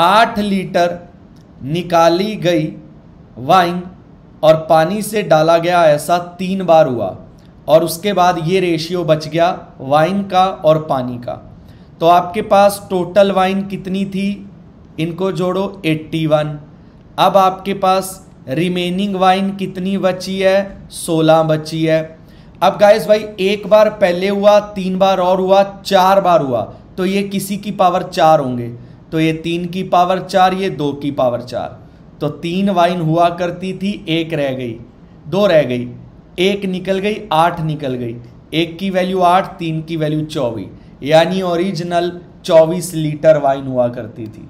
8 litre निकाली गई wine और पानी से डाला गया ऐसा 3 बार हुआ और उसके बाद ये रेशियो बच गया वाइन का और पानी का। तो आपके पास टोटल वाइन कितनी थी, इनको जोड़ो 81। अब आपके पास रिमेनिंग वाइन कितनी बची है, 16 बची है। अब गाइस भाई एक बार पहले हुआ, 3 बार और हुआ, 4 बार हुआ, तो ये किसी की पावर 4 होंगे। तो ये 3 की पावर 4, ये 2 की पावर 4। तो 3 वाइन हुआ करती थी, 1 रह गई, 2 रह गई, 1 निकल गई, 8 निकल गई, 1 की वैल्यू 8, 3 की वैल्यू 24, यानी ओरिजिनल 24 लीटर वाइन हुआ करती थी।